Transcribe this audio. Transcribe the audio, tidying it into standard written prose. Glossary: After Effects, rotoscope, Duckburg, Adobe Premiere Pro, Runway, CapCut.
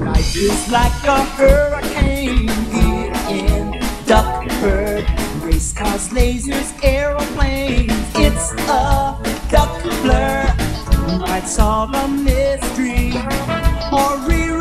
Life is like a hurricane here in Duckburg. Race cars, lasers, aeroplanes. It's a duck blur. Might solve a mystery or rewrite.